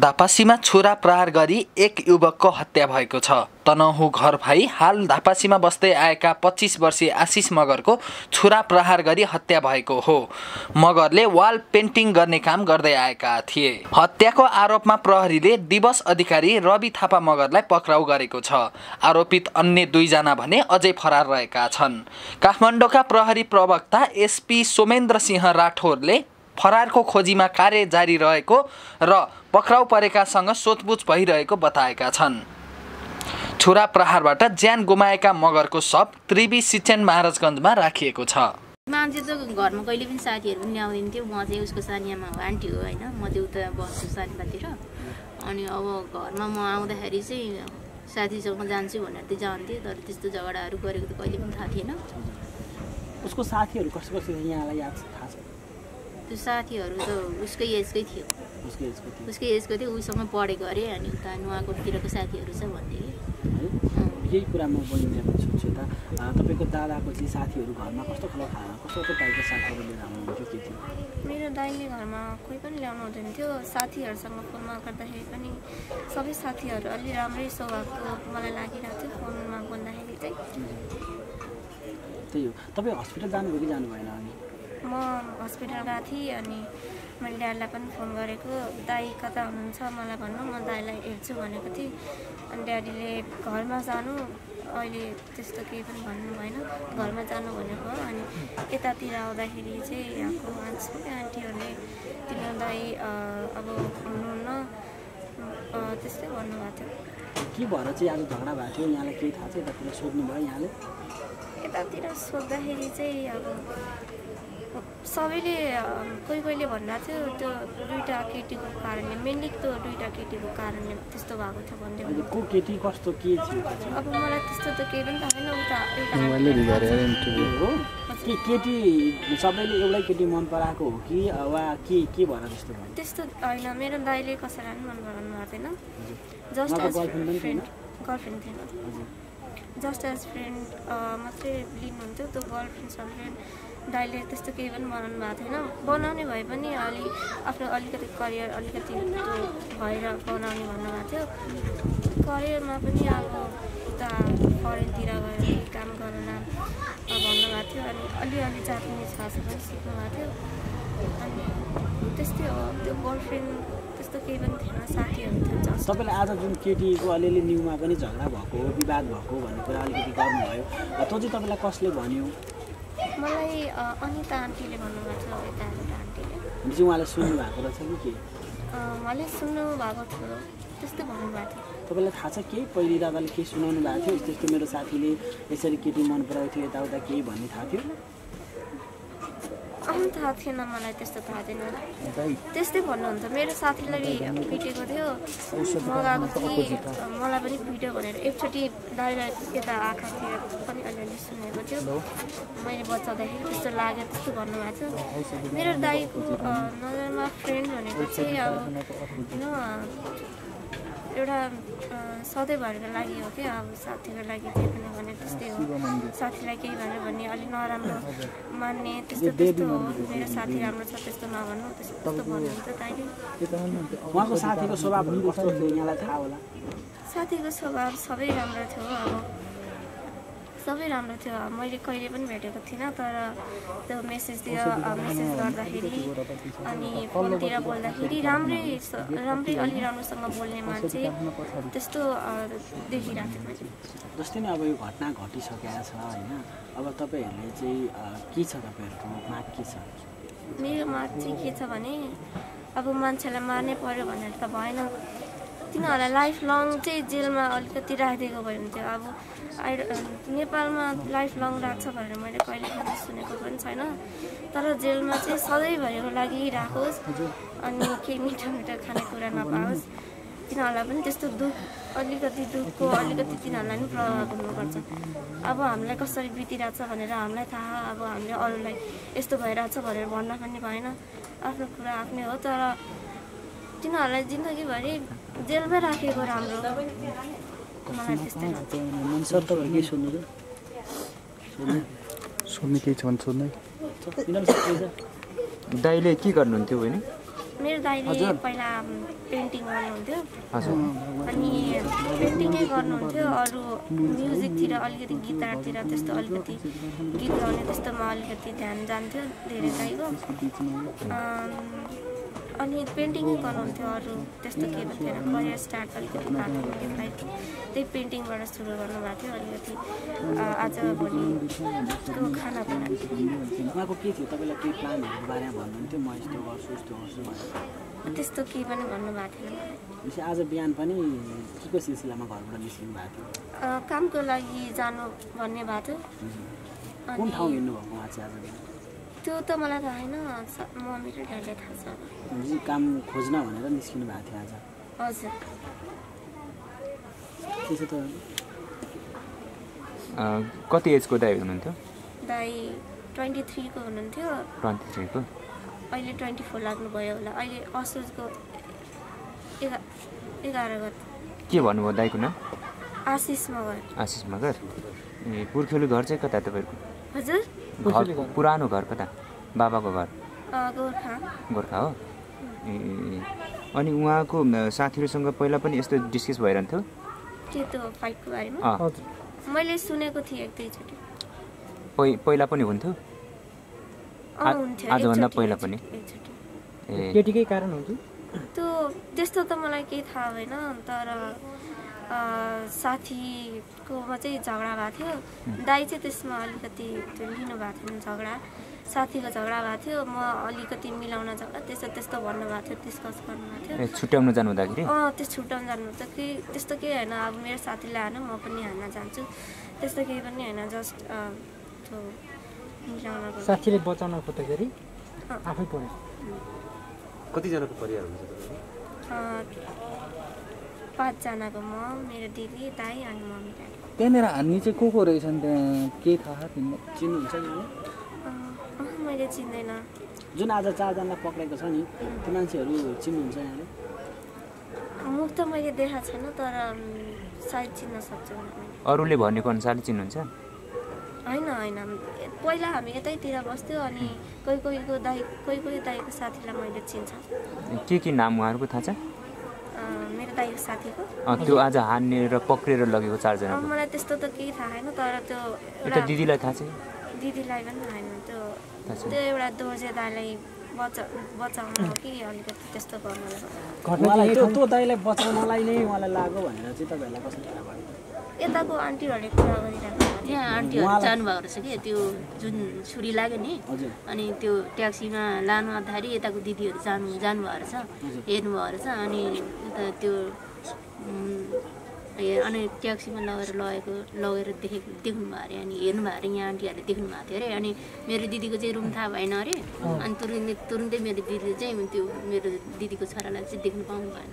धापासीमा छोरा प्रहार गरी एक युवकको हत्या भएको छ। तनहुँ घरभाइ हाल धापासीमा बस्दै आएका 25 वर्षीय आशिष मगरको छोरा प्रहार गरी हत्या भएको हो। मगरले वाल पेन्टिङ गर्ने काम गर्दै आएका थिए। हत्याको आरोपमा प्रहरीले दिवस अधिकारी रवि थापा मगरलाई पक्राउ गरेको छ। आरोपित अन्य दुईजना भने अझै फरार रहेका छन्। काठमाडौँका प्रहरी प्रवक्ता एसपी सोमेन्द्र सिंह राठौरले फरारको खोजीमा कार्य जारी रहेको र पक्राउ परेकासँग सोधपुछ भइरहेको बताएका छन्। छोरा प्रहारबाट ज्यान गुमाएका मगरको शव त्रिवी सिचेन महाराजगञ्जमा राखिएको छ। मान्छे त घरमा कहिले पनि साथीहरु पनि ल्याउँदिन्थ्यो। म चाहिँ उसको सानियामा आन्टी हो हैन, म देउता बस्छु सानियातिर। अनि अब घरमा म आउँदाखेरि चाहिँ साथीसँग जान्छु भनेर त जान्थे, तर त्यस्तो झगडाहरु गरेको त कहिले पनि थाहा थिएन। उसको साथीहरु कसै कसै यहाँलाई याद थाहा छ? त्यो साथीहरु त उसकै एजकै थियो। उसकै एजको थियो, उसँग पढेको अरे। अनि उता नुवाकोटतिरको साथीहरु छ भन्दै यही कुरामा बोलिरहेको छु। तपाईको दादाको चाहिँ साथीहरु घरमा कस्तो खालको टाइपको साथीहरु लिएर आउनुहुन्थ्यो? के थियो? मेरो दाइले घरमा कोही पनि ल्याउनु हुँदैन थियो। साथीहरुसँग फोनमा गर्दाखेरि पनि सबै साथीहरु अलि राम्रै स्वभावको मलाई लागिरहेको थियो। फोनमा बोल्दाखेरि चाहिँ त्यही हो। तपाई अस्पताल जानुभयो कि जानु भएन? अनि म हस्पिटल गएको थिएँ। अनि मैले ड्याडीलाई पनि फोन गरेको, दाई कता हुनुहुन्छ मलाई भन्नु, म दाईलाई हेर्छु भनेको थिएँ। अनि ड्याडीले घरमा जानु, अहिले त्यस्तो केही पनि भन्नु भएन, घरमा जानु भनेको। अनि यतातिर आउँदाखेरि चाहिँ यहाँको मान्छे आन्टीहरूले तिम्रो दाई अब हुनुहुन्न त्यस्तै भन्नुभएको थियो। के भएर चाहिँ आज झगडा भएको थियो? यहाँलाई केही थाहा छ? यतातिर सोध्नुभयो यहाँले? यतातिर सोद्धाखेरि चाहिँ अब सबैले कोही कोहीले भन्नुभएको थियो त्यो दुईटा केटीको कारणले, मेनली त्यो दुईटा केटीको कारणले त्यस्तो भएको थियो भन्दै। को केटी कस्तो के थियो? अब मलाई त्यस्तो त केही पनि थाहा छैन। उता एउटा केटी सबैले एउटै केटी मन पराएको हो कि वा के भएर त्यस्तो भयो? त्यस्तो होइन, मेरो दाइले कसैलाई पनि मन पराउनु भएको थिएन। जस्ट गर्लफ्रेन्ड थिएन, जस्ट एज फ्रेन्ड मात्रै लिनुहुन्थ्यो। त्यो गर्लफ्रेन्ड सर्लफ्रेन्ड दाइले त्यस्तो केही पनि बनाउनु भएको थिएन। बनाउने भए पनि अलि आफ्नो अलिकति करियर अलिकति भएर बनाउने भन्नुभएको थियो। करियरमा पनि अब उता फरेनतिर गएर काम गर्न भन्नुभएको थियो। अनि अलिअलि जापानिज भाषा पनि सिक्नु भएको थियो। अनि त्यस्तै हो, त्यो गर्लफ्रेन्ड त्यस्तो केही पनि थिएन, साथीहरू थियो। तपाईँले आज जुन केटीको अलिअलि न्युमा पनि झगडा भएको विवाद भएको भन्ने कुरा अलिकति गर्नुभयो, त्यो चाहिँ तपाईँलाई कसले भन्यो? मलाई अनिता आन्टीले भन्नुभएको थियो। यता आन्टीले चाहिँ उहाँले सुन्नु भएको रहेछ कि के? उहाँले सुन्नु भएको थियो, त्यस्तो भन्नुभएको थियो। तपाईँलाई थाहा छ केही? पहिले दादाले केही सुनाउनु भएको थियो यस्तो यस्तो मेरो साथीले यसरी केटी मन पराएको थियो यताउता केही भन्ने थाहा थियो? थाहा थिएन मलाई, त्यस्तो थाहा थिएन। त्यस्तै भन्नुहुन्छ मेरो साथीलाई पिटेको थियो, मगाएको थिएँ, मलाई पनि पिट्यो भनेर। एकचोटि दाइलाई यता आँखातिर पनि अलिअलि सुनेको थियो, मैले बचाउँदाखेरि त्यस्तो लाग्यो त्यस्तो भन्नुभएको थियो। मेरो दाइको नजरमा फ्रेन्ड भनेको चाहिँ अब होइन एउटा सधैँभरिको लागि हो कि अब साथीको लागि देख्नु भने त्यस्तै हो। साथीलाई केही भन्यो भने अलिक नराम्रो मान्ने त्यस्तो त्यस्तो हो। मेरो साथी राम्रो छ त्यस्तो नभन्नु त्यस्तो भन्नुहुन्छ दाइले। उहाँको साथीको स्वभाव पनि कस्तो थियो यहाँलाई थाहा होला? साथीको स्वभाव सबै राम्रो थियो, अब सबै राम्रो थियो। मैले कहिले पनि भेटेको थिइनँ, तर त्यो मेसेज गर्दाखेरि अनि फोनतिर बोल्दाखेरि राम्रै अलि राम्रोसँग बोल्ने मान्छे त्यस्तो देखिरहेको थियो। जस्तै नै अब यो घटना घटिसकेको छ होइन, अब तपाईँहरूले चाहिँ के छ तपाईँहरूको माग के छ? मेरो माग चाहिँ के छ भने अब मान्छेलाई मार्नै पर्यो भनेर त भएन, तिनीहरूलाई लाइफ लङ चाहिँ जेलमा अलिकति राखिदिएको भयो हुन्थ्यो। अब नेपालमा लाइफ लङ राख्छ भनेर मैले कहिले पनि सुनेको पनि छैन, तर जेलमा चाहिँ सधैँभरिको लागि राखोस् अनि केही मिठो मिठो खानेकुरा नपाओस्। तिनीहरूलाई पनि त्यस्तो दुःख अलिकति दुःखको अलिकति तिनीहरूलाई पनि प्रभाव हुनुपर्छ। अब हामीलाई कसरी बितिरहेछ भनेर हामीलाई थाहा, अब हामीले अरूलाई यस्तो भइरहेछ भनेर भन्न पनि भएन। आफ्नो कुरा आफ्नै हो, तर तिनीहरूलाई जिन्दगीभरि जेलमै राखेको राम्रो। मलाई त्यस्तै सर तपाईँहरू के सोध्नु सोध्नु केही छ भने सोध्नु। दाइले के गर्नुहुन्थ्यो बहिनी? मेरो दाइले पहिला पेन्टिङ गर्नुहुन्थ्यो अनि पेन्टिङै गर्नुहुन्थ्यो अरु म्युजिकतिर अलिकति गिटारतिर त्यस्तो अलिकति गीत गाउने त्यस्तोमा अलिकति ध्यान जान्थ्यो धेरै दाइको अनि पेन्टिङै गर्नुहुन्थ्यो अरु त्यस्तो के भन्थेन करियर स्टार्ट अलिकति बाटो त्यही पेन्टिङबाट सुरु गर्नुभएको थियो अलिकति आजभोलिको खाना बनाएको के थियो तपाईलाई के प्लानहरु बारेमा भन्नुहुन्थ्यो म यस्तो गर्छु त्यस्तो के पनि भन्नुभएको थिएन मलाई आज बिहान पनि केको सिलसिलामा घरबाट निस्किनु भएको थियो कामको लागि जानु भन्ने बाटो कुन ठाउँ हिँड्नु भएको आज बिहान त्यो त मलाई थाहा हैन मम्मी र ड्याडीले थाहा छ अनि काम खोज्न भनेर निस्किनु भएको थियो आज हजुर त्यसो त कति एजको दाइ हुनुहुन्थ्यो दाइ 23 को हुनुहुन्थ्यो 23 को अहिले 24 लाग्नु भयो होला अहिले असोजको 11 गते के भन्नुभयो दाइको नाम आशिष मगर ए पुर्खेली घर चाहिँ कता तपाईको हजुर पुरानो घर कता बाबाको घर गोरखा हो अनि उहाँको साथीहरुसँग पहिला पनि यस्तो डिस्कस भइरन्थ्यो के त्यो फाइटको बारेमा मैले सुनेको थिए एकैचोटी पहिला पनि हुन्थ्यो आज भन्दा पहिला पनि केटीकै कारण हुन्थ्यो त्यो त्यस्तो त मलाई केही थाहा भएन तर साथीकोमा चाहिँ झगडा भएको थियो दाइ चाहिँ त्यसमा अलिकति लिनु भएको थिएन झगडा साथीको झगडा भएको थियो म अलिकति मिलाउन झगडा त्यस्तो भन्नुभएको थियो डिस्कस गर्नुभएको थियो छुट्याउन जानुहुँदाखेरि त्यो छुट्याउन जानुहुँदाखेरि त्यस्तो केही होइन अब मेरो साथीलाई हान्नु म पनि हान्न जान्छु त्यस्तो केही पनि होइन जस्ट त्यो मिलाउन साथीले बचाउन खोज्दाखेरि आफै पर्यो कतिजनाको परिवार हुन्छ पाँच जनाको म मेरो दिदी दाइ अनि मम्मी त्यहाँनिर हान्ने चाहिँ को को रहेछन् त्यहाँ के थाहा तिमीले चिन्नुहुन्छ नि मैले चिन्दैन जुन आज चार जनालाई पक्रेको छ नि त्यो मान्छेहरु चिन्नुहुन्छ यहाँले मुख त मैले देखा छैन तर सायद चिन्न सक्छु अरूले भनेको अनुसारले चिन्नुहुन्छ हैन हैन पहिला हामी यतैतिर बस्थ्यो अनि कोही दाइको साथीलाई मैले चिन्छ के नाम उहाँहरुको थाहा छ मेरो दाइको साथीको त्यो आज हानेर पक्रेर लगेको चार जनाको मलाई त्यस्तो त केही थाहा हैन तर त्यो एउटा दिदीलाई थाहा छ दिदीलाई पनि हैन त्यो एउटा दोर्जे दाइलाई बचाउन हो कि अलिकति त्यस्तो गर्न मलाई त्यो दाइलाई बचाउनलाई नै मलाई लाग्यो भनेर चाहिँ तपाईहरुलाई कसरी थाहा भयो यताको आन्टीहरुले कुरा गरिराख्नु यहाँ आन्टीहरु जानु भएको रहेछ के त्यो जुन छुरी लाग्यो नि अनि त्यो ट्याक्सीमा लानु आदाखेरि यताको दिदीहरु जानु भएको रहेछ हेर्नु भएको रहेछ अनि त्यो अनि ट्याक्सीमा लगेर देख्नु भयो अरे अनि हेर्नु भयो अरे यहाँ आन्टीहरूले देख्नु भएको थियो अरे अनि मेरो दिदीको चाहिँ रुम थाहा भएन अरे अनि तुरुन्तै मेरो दिदीले चाहिँ त्यो मेरो दिदीको छोरालाई चाहिँ देख्नु पाउनु भएन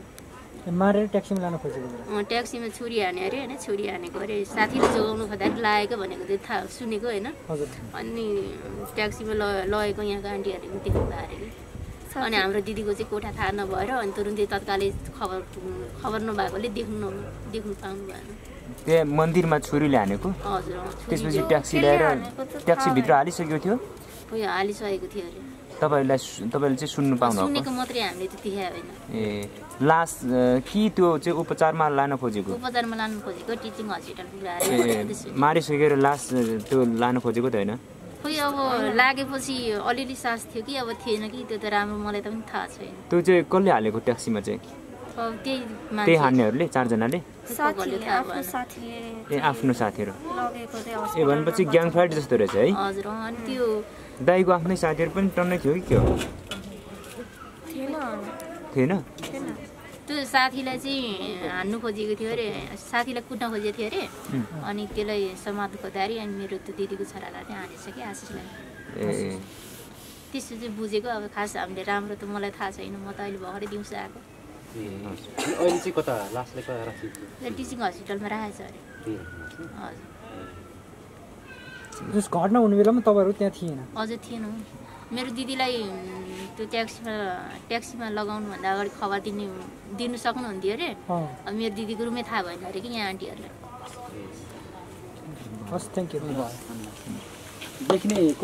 मारेर ट्याक्सीमा लान खोजेको ट्याक्सीमा छुरी हाने अरे होइन छुरी हानेको अरे साथीले जोगाउनु खोज्दाखेरि लागेको भनेको चाहिँ थाहा सुनेको होइन अनि ट्याक्सीमा लगेको यहाँको आन्टीहरूले देख्नु भयो अरे अनि हाम्रो दिदीको चाहिँ कोठा थाहा नभएर अनि तुरुन्तै तत्कालै खबर नभएकोले देख्नु पाउनु भएन त्यहाँ मन्दिरमा छुरीले हानेको हजुर त्यसपछि ट्याक्सी ल्याएर ट्याक्सीभित्र हालिसकेको थियो उयो हालिसकेको थियो अरे तपाईले चाहिँ सुन्नु पाउनु भएको सुनेको मात्रै हामीले त्यतिखेर हैन ए लास कि त्यो चाहिँ उपचारमा लान खोजेको टिचिङ हस्पिटल पुर्याएर मारिसकेर लास त्यो लान खोजेको त हैन खोइ अब लागेपछि अलिअलि सास थियो कि अब थिएन कि त्यो त राम्रो मलाई त पनि थाहा छैन त्यो चाहिँ कसले हालेको ट्याक्सीमा चाहिँ अब त्यही हान्नेहरुले चार जनाले साथीले आफ्नो साथीहरु लगेको चाहिँ ए भनेपछि ग्याङ फाइट जस्तो रहेछ है हजुर अनि त्यो दाइको आफ्नै साथीहरु पनि टन्नै थियो कि के हो थिएन त्यो साथीलाई चाहिँ हान्नु खोजेको थियो अरे साथीलाई कुट्न खोजेको थियो अरे अनि त्यसलाई समात खोज्दाखेरि अनि मेरो त्यो दिदीको छोरालाई चाहिँ हानेछ कि आशिषलाई ए त्यसो चाहिँ बुझेको अब खास हामीले राम्रो त मलाई थाहा छैन म त अहिले भर्खरै दिउँसो आएको अहिले चाहिँ कता लास्टले कता राखिएको छ टिचिङ हस्पिटलमा राखेछ अरे हजुर जस घटना हुने बेलामा तपाईहरु त्यहाँ थिएन हजुर थिएनौ मेरो दिदीलाई त्यो ट्याक्सीमा लगाउनु भन्दा अगाडि खबर दिनु सक्नुहुन्थ्यो अरे अब मेरो दिदीको रुमै थाहा भएन अरे कि यहाँ आन्टीहरुलाई फर्स्ट थ्यांक यू देखिने